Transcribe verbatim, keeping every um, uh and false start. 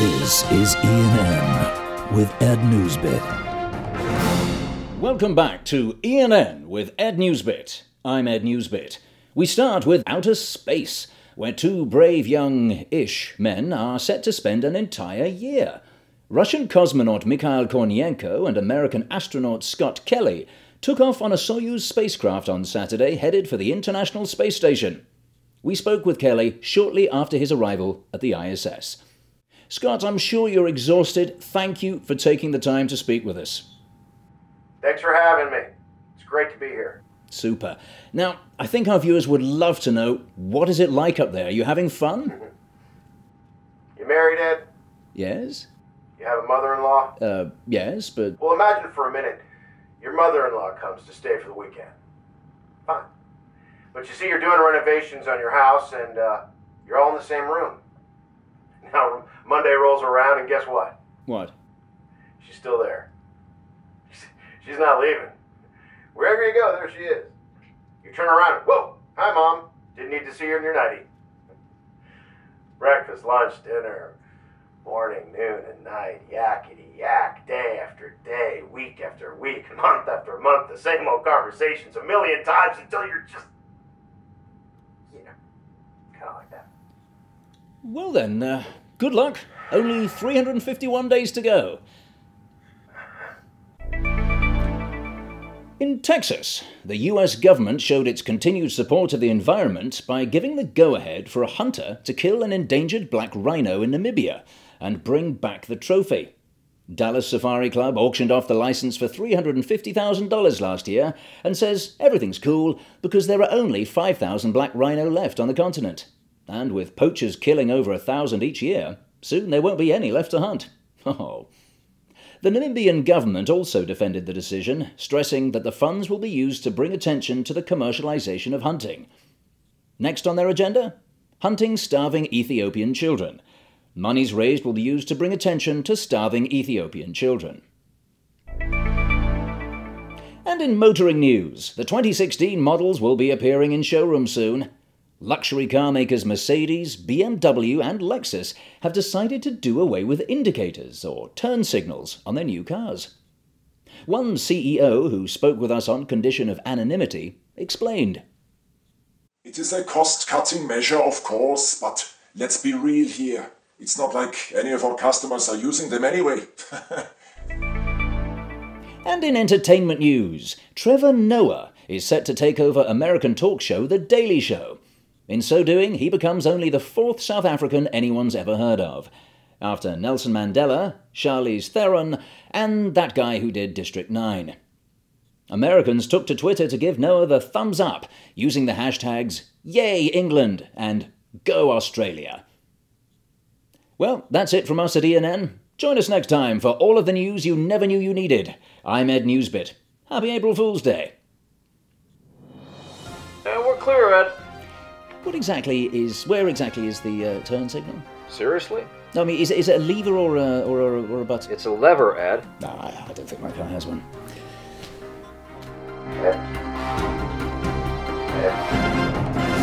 This is E and N with Ed Newsbit. Welcome back to E and N with Ed Newsbit. I'm Ed Newsbit. We start with outer space, where two brave young-ish men are set to spend an entire year. Russian cosmonaut Mikhail Kornienko and American astronaut Scott Kelly took off on a Soyuz spacecraft on Saturday, headed for the International Space Station. We spoke with Kelly shortly after his arrival at the I S S. Scott, I'm sure you're exhausted. Thank you for taking the time to speak with us. Thanks for having me. It's great to be here. Super. Now, I think our viewers would love to know, what is it like up there? Are you having fun? You married, Ed? Yes. You have a mother-in-law? Uh, yes, but... Well, imagine for a minute your mother-in-law comes to stay for the weekend. Fine. But you see, you're doing renovations on your house, and uh, you're all in the same room. Now, Monday rolls around, and guess what? What? She's still there. She's not leaving. Wherever you go, there she is. You turn around and, whoa, hi, Mom. Didn't need to see her in your nightie. Breakfast, lunch, dinner, morning, noon, and night, yakety yak, day after day, week after week, month after month, the same old conversations a million times until you're just, you know, kind of like that. Well then, uh, good luck. Only three hundred fifty-one days to go. In Texas, the U S government showed its continued support of the environment by giving the go-ahead for a hunter to kill an endangered black rhino in Namibia and bring back the trophy. Dallas Safari Club auctioned off the license for three hundred fifty thousand dollars last year and says everything's cool because there are only five thousand black rhino left on the continent. And with poachers killing over a thousand each year, soon there won't be any left to hunt. Oh. The Namibian government also defended the decision, stressing that the funds will be used to bring attention to the commercialization of hunting. Next on their agenda? Hunting starving Ethiopian children. Monies raised will be used to bring attention to starving Ethiopian children. And in motoring news, the twenty sixteen models will be appearing in showrooms soon. Luxury car makers Mercedes, B M W and Lexus have decided to do away with indicators or turn signals on their new cars. One C E O who spoke with us on condition of anonymity explained. It is a cost-cutting measure, of course, but let's be real here. It's not like any of our customers are using them anyway. And in entertainment news, Trevor Noah is set to take over American talk show The Daily Show. In so doing, he becomes only the fourth South African anyone's ever heard of, after Nelson Mandela, Charlize Theron, and that guy who did District nine. Americans took to Twitter to give Noah the thumbs up, using the hashtags Yay England and Go Australia. Well, that's it from us at E and N. Join us next time for all of the news you never knew you needed. I'm Ed Newsbit. Happy April Fool's Day. And we're clear, Ed. What exactly is, where exactly is the uh, turn signal? Seriously? No, I mean, is, is it a lever or a, or, a, or a button? It's a lever, Ed. No, I, I don't think my car has one. Ed. Ed.